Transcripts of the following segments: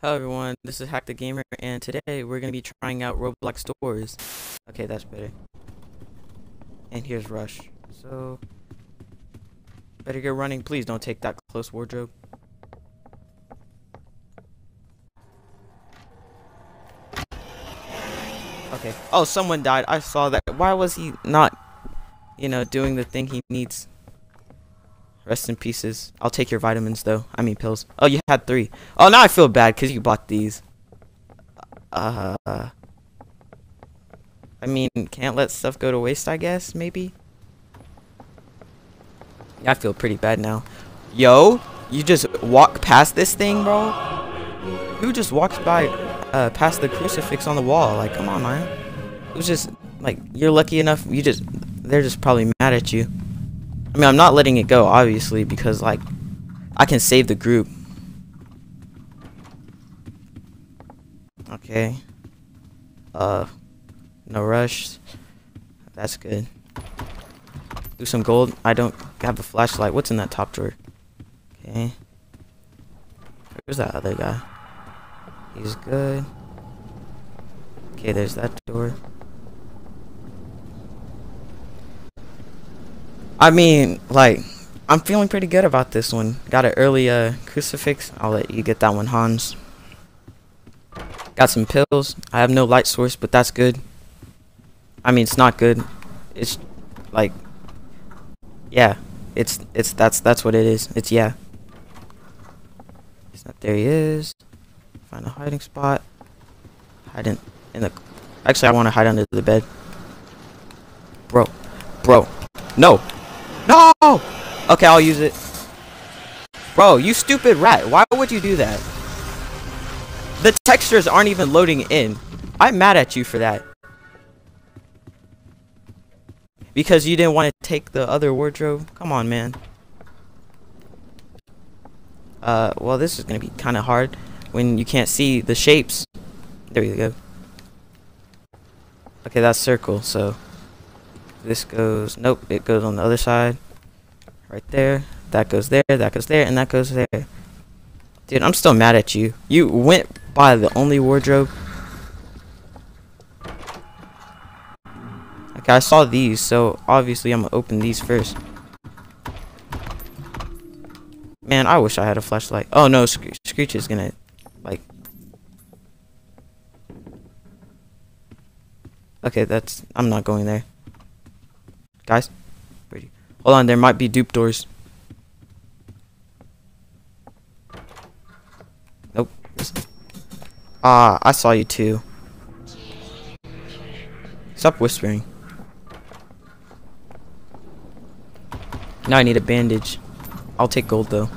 Hello everyone, this is Hack the Gamer, and today we're going to be trying out Roblox Doors. Okay, that's better. And here's Rush. So, better get running. Please don't take that close, wardrobe. Okay. Oh, someone died. I saw that. Why was he not, doing the thing he needs? Rest in pieces. I'll take your vitamins, though. I mean, pills. Oh, you had 3. Oh, now I feel bad because you bought these. I mean, can't let stuff go to waste, I guess, maybe? Yeah, I feel pretty bad now. Yo, you just walk past this thing, bro? Who just walked by, past the crucifix on the wall? Like, come on, man. It was just, like, you're lucky enough. They're just probably mad at you. I mean, I'm not letting it go, obviously, because, like, I can save the group. Okay. No rush. That's good. Do some gold. I don't have a flashlight. What's in that top drawer? Okay. Where's that other guy? He's good. Okay, there's that door. I mean, like, I'm feeling pretty good about this one. Got an early crucifix. I'll let you get that one, Hans. Got some pills. I have no light source, but that's good. I mean, it's not good. It's like, yeah, that's what it is. It's yeah. He's not there. He is. Find a hiding spot. Hide in the. Actually, I want to hide under the bed. Bro, no. No! Okay, I'll use it. Bro, you stupid rat. Why would you do that? The textures aren't even loading in. I'm mad at you for that. Because you didn't want to take the other wardrobe? Come on, man. Well, this is going to be kind of hard when you can't see the shapes. There you go. Okay, that's circle, so... This goes, nope, it goes on the other side. Right there. That goes there, that goes there, and that goes there. Dude, I'm still mad at you. You went by the only wardrobe. Okay, I saw these, so obviously I'm gonna open these first. Man, I wish I had a flashlight. Oh no, Screech is gonna, like... Okay, that's, I'm not going there. Guys, pretty. Hold on, there might be dupe doors. Nope. Ah, I saw you too. Stop whispering. Now I need a bandage. I'll take gold though.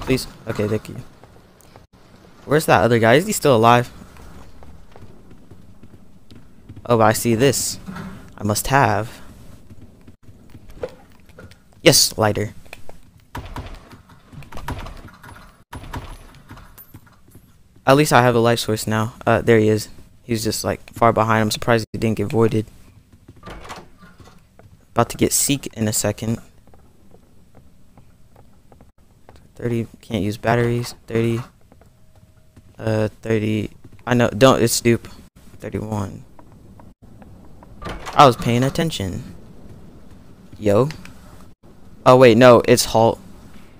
Please. Okay, thank you. Where's that other guy? Is he still alive? Oh, I see this. I must have. Yes, lighter. At least I have a light source now. There he is. He's just like far behind. I'm surprised he didn't get voided. About to get Seek in a second. 30. Can't use batteries. 30. 30. I know. Don't. It's dupe. 31. I was paying attention. Yo. Oh wait, no, it's Halt.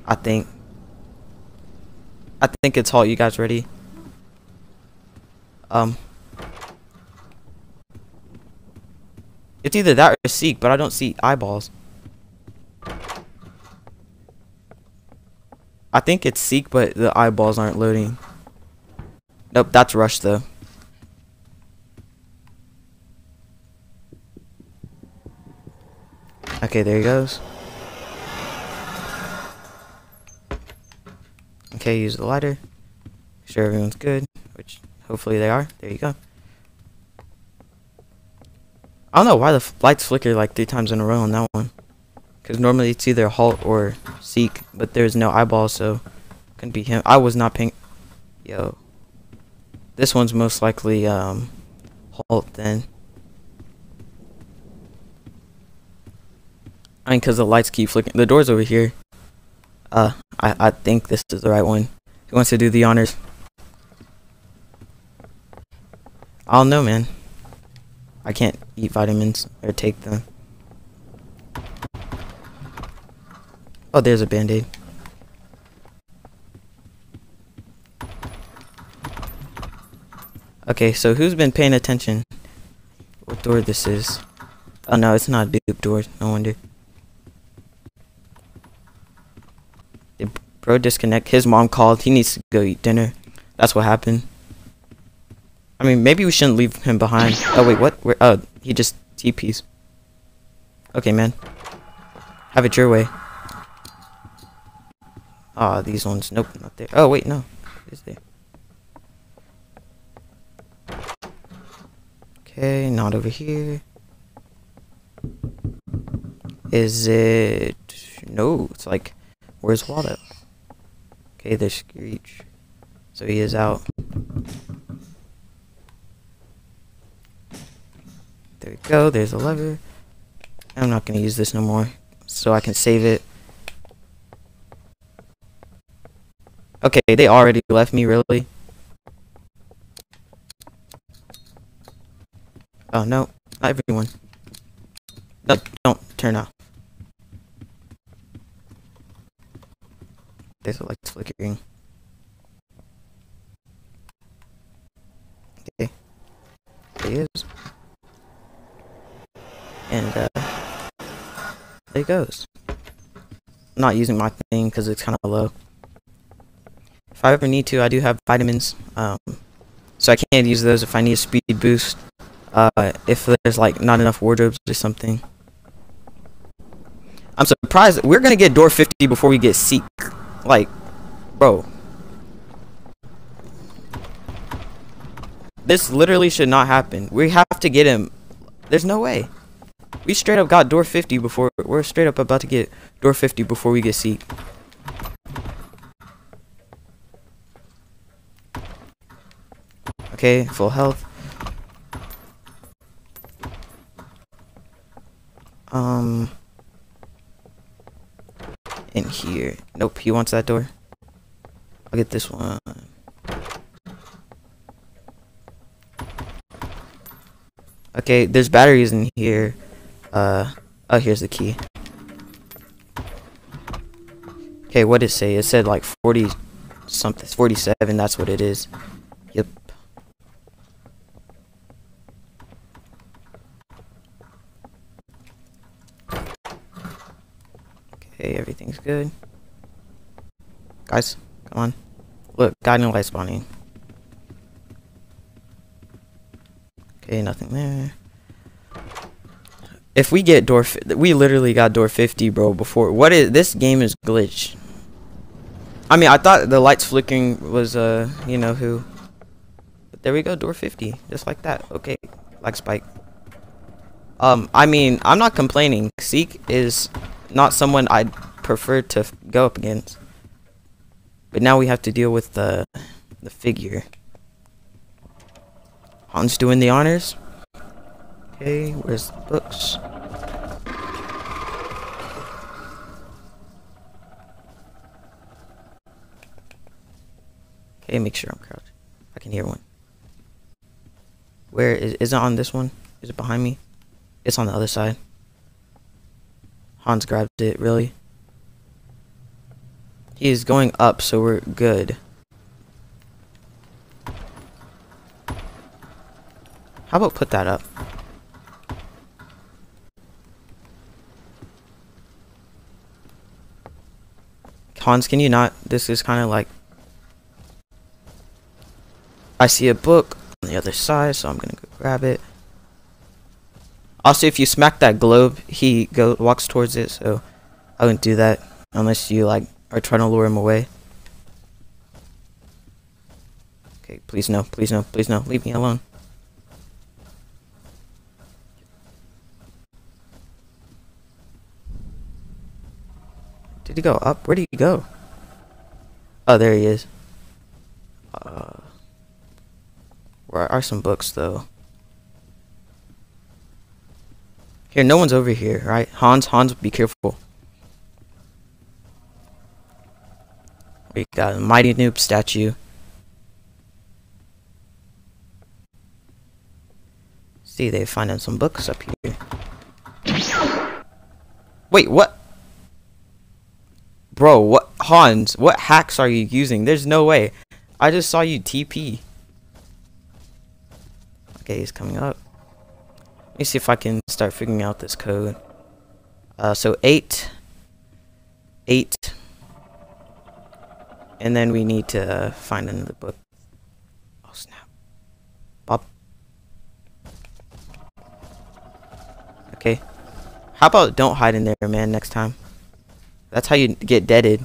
I think it's Halt. You guys ready? It's either that or Seek, but I don't see eyeballs. I think it's Seek, but the eyeballs aren't loading. Nope, that's Rush though. Okay, there he goes. Okay, use the lighter. Make sure everyone's good, which hopefully they are. There you go. I don't know why the lights flicker like 3 times in a row on that one. Because normally it's either Halt or Seek, but there's no eyeball, so couldn't be him. I was not paying. Yo. This one's most likely Halt then. I mean, because the lights keep flicking. The door's over here. I think this is the right one. Who wants to do the honors? I don't know, man. I can't eat vitamins or take them. Oh, there's a band-aid. Okay, so who's been paying attention? What door this is? Oh no, it's not a dupe door, no wonder. Did bro disconnect? His mom called, he needs to go eat dinner. That's what happened. I mean, maybe we shouldn't leave him behind. Oh wait, what? Where? Oh, he just TPs. Okay, man. Have it your way. Ah, oh, these ones. Nope, not there. Oh wait, no. It's there. Okay, not over here. Is it? No, it's like, where's Waldo? Okay, there's Screech. So he is out. There we go, there's a lever. I'm not gonna use this no more, so I can save it. Okay, they already left me, really? Oh no, not everyone. No, don't turn off. There's a light flickering. Okay. There he is. And there he goes. I'm not using my thing because it's kind of low. If I ever need to, I do have vitamins. So I can use those if I need a speed boost. If there's like not enough wardrobes or something. I'm surprised that we're gonna get door 50 before we get Seek. Like, bro. This literally should not happen. We have to get him. There's no way. We straight up got door 50 before. We're straight up about to get door 50 before we get Seek. Okay, full health. In here. Nope, he wants that door. I'll get this one. Okay, there's batteries in here. Oh, here's the key. Okay, what did it say? It said like 40 something, 47, that's what it is. Yep. Everything's good. Guys, come on. Look, guiding light spawning. Okay, nothing there. If we get door... we literally got door 50, bro, before... What is... This game is glitched. I mean, I thought the lights flickering was, you know who. But there we go, door 50. Just like that. Okay. Like Spike. I mean, I'm not complaining. Seek is... not someone I'd prefer to go up against. But now we have to deal with the figure. Hans doing the honors. Okay, where's the books? Okay, make sure I'm crouched. I can hear one. Where is it on this one? Is it behind me? It's on the other side. Hans grabbed it, really. He is going up, so we're good. How about put that up? Hans, can you not? This is kind of like... I see a book on the other side, so I'm gonna go grab it. Also, if you smack that globe, he walks towards it, so I wouldn't do that unless you like are trying to lure him away. Okay, please no, please no, please no, leave me alone. Did he go up? Where did he go? Oh, there he is. Where are some books though? Here, no one's over here, right? Hans, be careful. We got a Mighty Noob statue. See, they find out some books up here. Wait, what? Bro, what? Hans, what hacks are you using? There's no way. I just saw you TP. Okay, he's coming up. Let me see if I can start figuring out this code. So 8, 8, and then we need to find another book. Oh snap! Pop. Okay. How about don't hide in there, man? Next time. That's how you get deaded.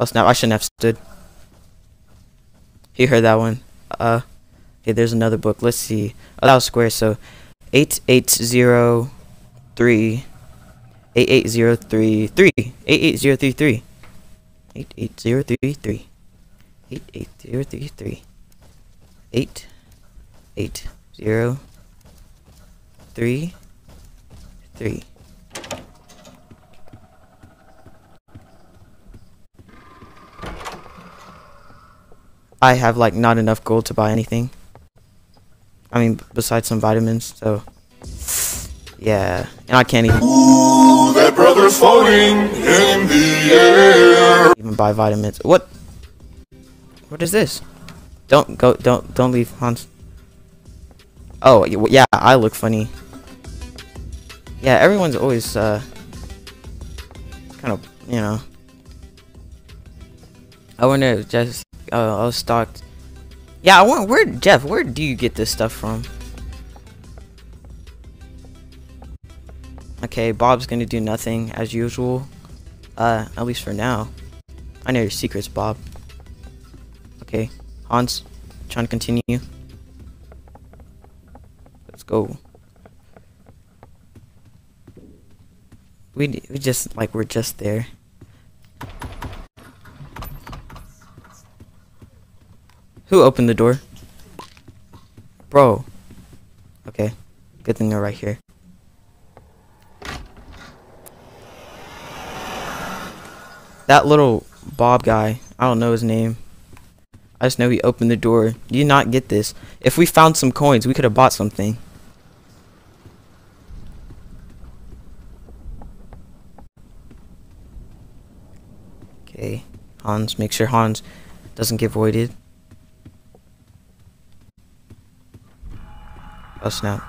Oh snap! I shouldn't have stood. He heard that one. Okay, there's another book. Let's see. Oh, that was square. So 8803 8803 8803 8803 8803 8803 3 I have like not enough gold to buy anything. I mean, besides some vitamins, so yeah, and I can't even. Ooh, that brother's floating in the air. Even buy vitamins. What? What is this? Don't go. Don't leave, Hans. Oh yeah, I look funny. Yeah, everyone's always kind of, you know. I wonder if just. I was stocked. Yeah, I want. Where, Jeff? Where do you get this stuff from? Okay, Bob's gonna do nothing as usual. At least for now. I know your secrets, Bob. Okay, Hans, trying to continue. Let's go. We just like we're just there. Who opened the door? Bro. Okay. Good thing they're right here. That little Bob guy. I don't know his name. I just know he opened the door. You did not get this. If we found some coins, we could have bought something. Okay. Hans. Make sure Hans doesn't get voided. Oh snap.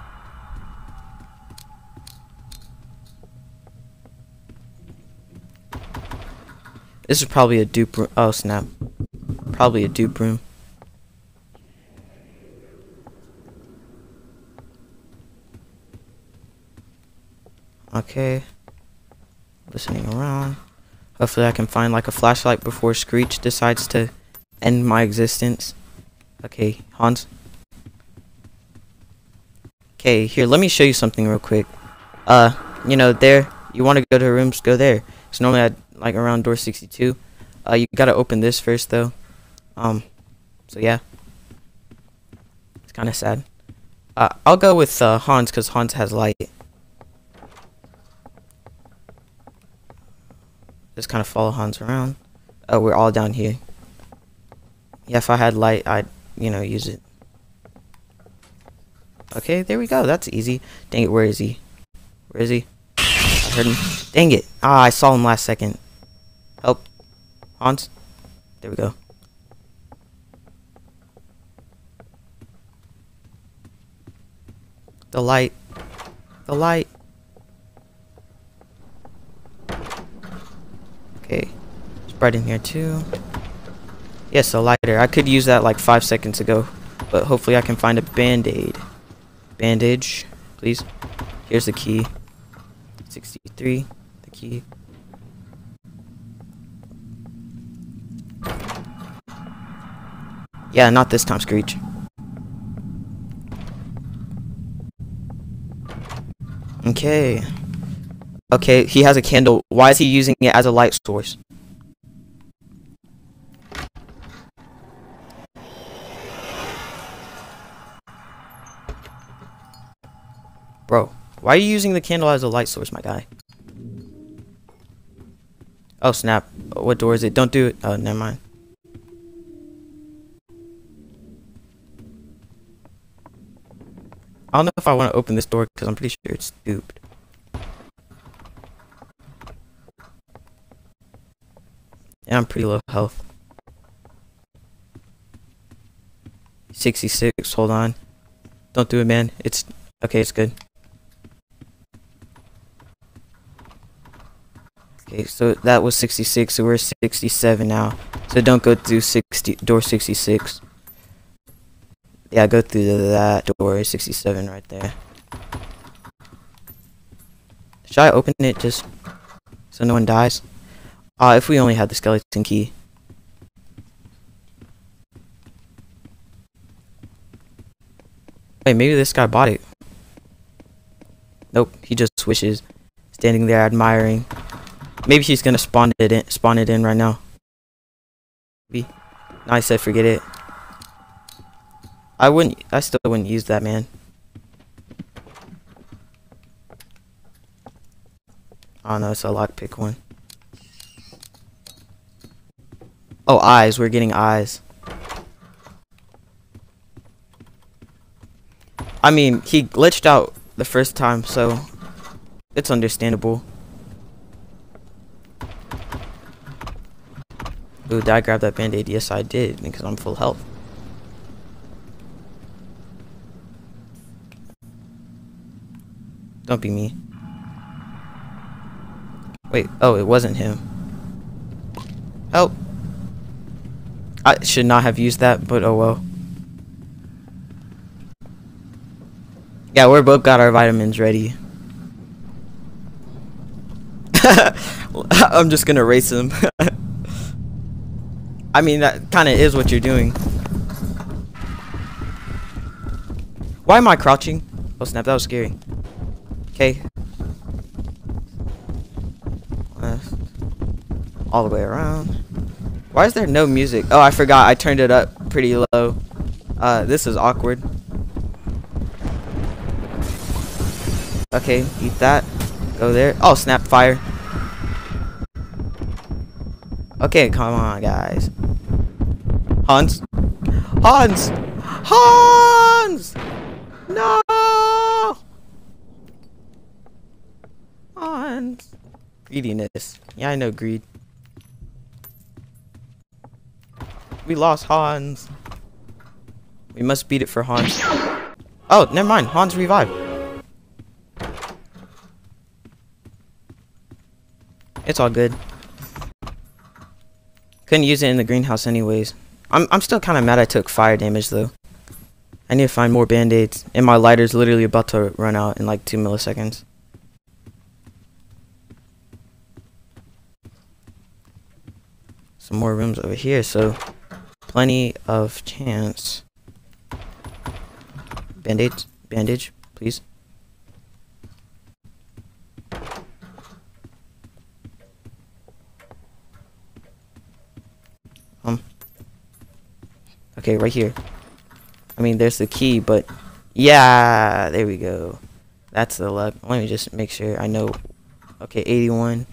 This is probably a dupe room. Oh snap. Probably a dupe room. Okay. Listening around. Hopefully I can find like a flashlight before Screech decides to end my existence. Okay, Hans. Okay, here, let me show you something real quick. You know, there, you want to go to rooms, go there. So normally I'd, like, around door 62. You gotta open this first, though. So yeah. It's kind of sad. I'll go with, Hans, because Hans has light. Just kind of follow Hans around. Oh, we're all down here. Yeah, if I had light, I'd, you know, use it. Okay, there we go. That's easy. Dang it, where is he? Where is he? I heard him. Dang it. Ah, I saw him last second. Help. Hans. There we go. The light. The light. Okay. It's bright in here too. Yes, a lighter. I could use that like 5 seconds ago, but hopefully I can find a band-aid. Bandage, please. Here's the key. 63, the key. Yeah, not this time, Screech. Okay. Okay, he has a candle. Why is he using it as a light source? Bro, why are you using the candle as a light source, my guy? Oh snap. What door is it? Don't do it. Oh, never mind. I don't know if I want to open this door because I'm pretty sure it's stupid. And I'm pretty low health. 66, hold on. Don't do it, man. It's okay, it's good. Okay, so that was 66, so we're at 67 now. So don't go through door 66. Yeah, go through that door, 67 right there. Should I open it just so no one dies? If we only had the skeleton key. Wait, maybe this guy bought it. Nope, he just wishes. Standing there admiring. Maybe he's gonna spawn it in right now. Maybe. No, I said forget it. I still wouldn't use that, man. Oh no, it's a lockpick one. Oh, eyes. We're getting eyes. I mean, he glitched out the first time, so it's understandable. Ooh, did I grab that band-aid? Yes, I did, because I'm full health. Don't be me. Wait, oh, it wasn't him. Help! I should not have used that, but oh well. Yeah, we're both got our vitamins ready. I'm just gonna race him. I mean, that kinda is what you're doing. Why am I crouching? Oh snap, that was scary. Okay. All the way around. Why is there no music? Oh, I forgot. I turned it up pretty low. This is awkward. Okay, eat that. Go there. Oh, snap, fire. Okay, come on, guys. Hans. Hans! Hans! No! Hans. Greediness. Yeah, I know greed. We lost Hans. We must beat it for Hans. Oh, never mind. Hans revived. It's all good. Couldn't use it in the greenhouse anyways. I'm still kind of mad I took fire damage though. I need to find more band-aids. And my lighter's literally about to run out in like 2 milliseconds. Some more rooms over here, so... plenty of chance. Band-aids. Bandage, please. Okay, right here. I mean, there's the key, but... yeah! There we go. That's the luck. Let me just make sure I know... okay, 81.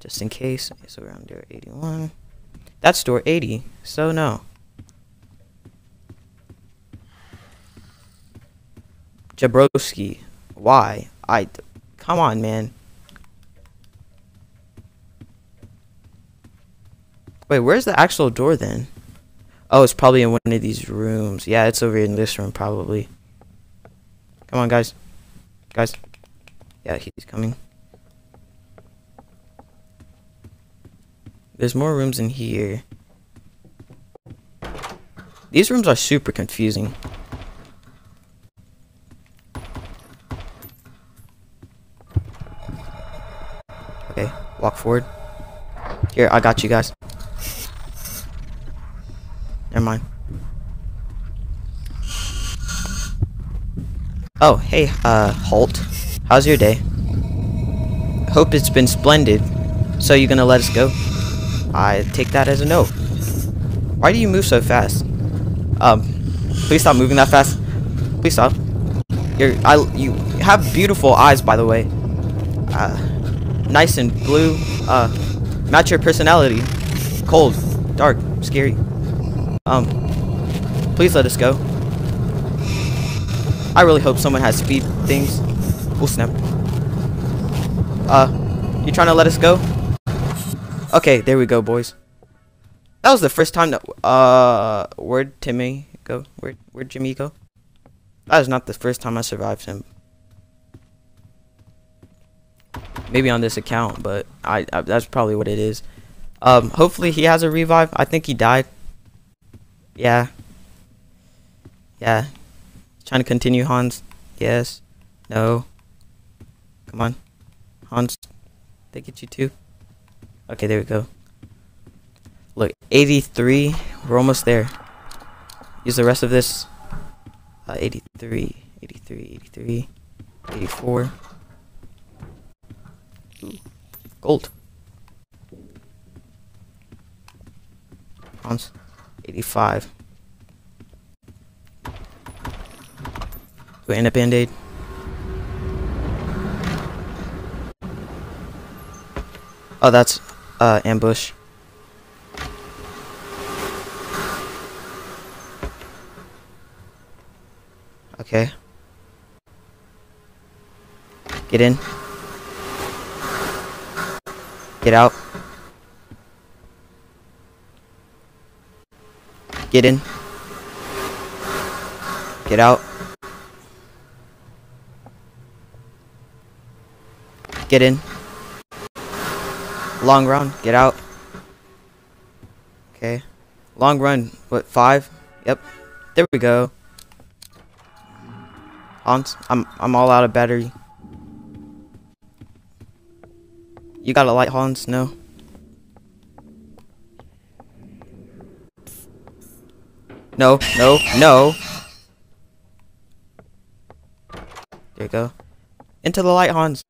Just in case. Okay, so we're on door 81. That's door 80, so no. Jabrowski, why? Come on, man. Wait, where's the actual door then? Oh, it's probably in one of these rooms. Yeah, it's over in this room probably. Come on, guys. Guys. Yeah, he's coming. There's more rooms in here. These rooms are super confusing. Okay, walk forward. Here, I got you guys. Never mind. Oh, hey, Holt. How's your day? Hope it's been splendid. So you gonna let us go? I take that as a no. Why do you move so fast? Please stop moving that fast. Please stop. You have beautiful eyes, by the way. Nice and blue. Match your personality. cold, dark, scary. Please let us go. I really hope someone has speed things. Oh snap. You trying to let us go? Okay, there we go, boys. That was the first time that where'd Timmy go? Where'd Jimmy go? That is not the first time I survived him. Maybe on this account, but I that's probably what it is. Hopefully he has a revive. I think he died. Yeah. Yeah. Trying to continue, Hans. Yes. No. Come on. Hans. They get you too. Okay, there we go. Look, 83. We're almost there. Use the rest of this. 83, 83, 83, 84. Ooh, gold. Hans, 85. Do I end up Band-Aid? Oh, that's ambush. Okay. Get in. Get out. Get in. Get out. Get in. Long run. Get out. Okay. Long run. What, 5? Yep. There we go. I'm all out of battery. You got a light, Hans? No. No, no, no. There you go. Into the light, Hans.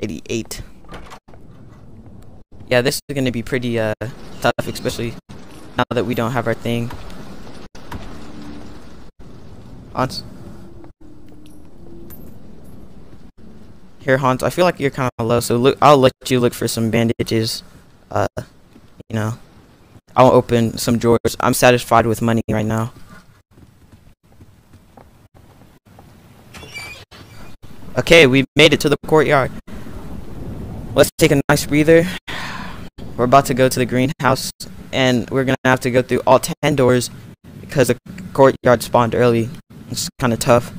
88. Yeah, this is gonna be pretty tough, especially now that we don't have our thing. Hans. Here, Hans, I feel like you're kind of low, so look, I'll let you look for some bandages. You know, I'll open some drawers. I'm satisfied with money right now. Okay, we made it to the courtyard. Let's take a nice breather. We're about to go to the greenhouse, and we're gonna have to go through all 10 doors because the courtyard spawned early. It's kind of tough.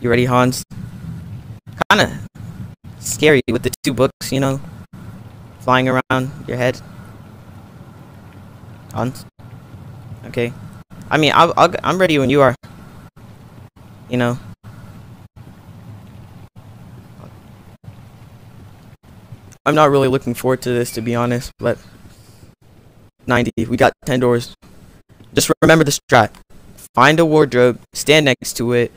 You ready, Hans? Kind of scary with the 2 books, you know, flying around your head. Hans? Okay. I mean, I'm ready when you are. You know. I'm not really looking forward to this, to be honest, but 90. We got 10 doors. Just remember the strat. Find a wardrobe, stand next to it.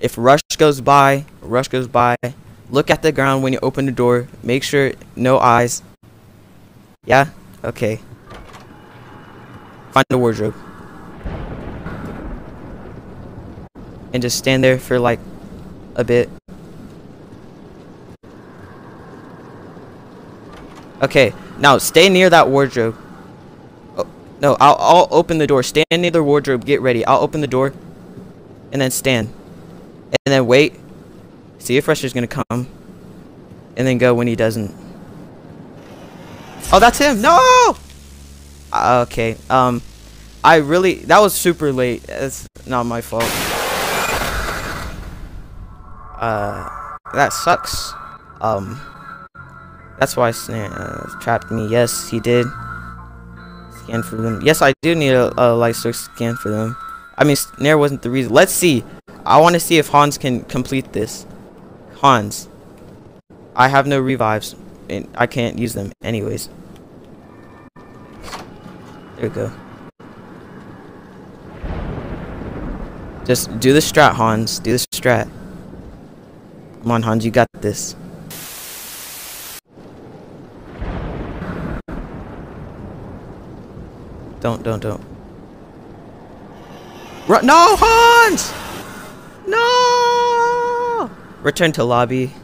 If Rush goes by, look at the ground when you open the door. Make sure no eyes. Yeah? Okay. Find a wardrobe. And just stand there for like a bit. Okay, now stay near that wardrobe. No, I'll open the door. Stand near the wardrobe. Get ready. I'll open the door. And then stand. And then wait. See if Rush is going to come. And then go when he doesn't. Oh, that's him. No! Okay. That was super late. It's not my fault. That sucks. That's why Snare trapped me. Yes, he did. Scan for them. Yes, I do need a light source scan for them. I mean, Snare wasn't the reason. Let's see. I want to see if Hans can complete this. Hans. I have no revives, and I can't use them anyways. There we go. Just do the strat, Hans. Do the strat. Come on, Hans. You got this. Don't. Run! No, Hans! No! Return to lobby.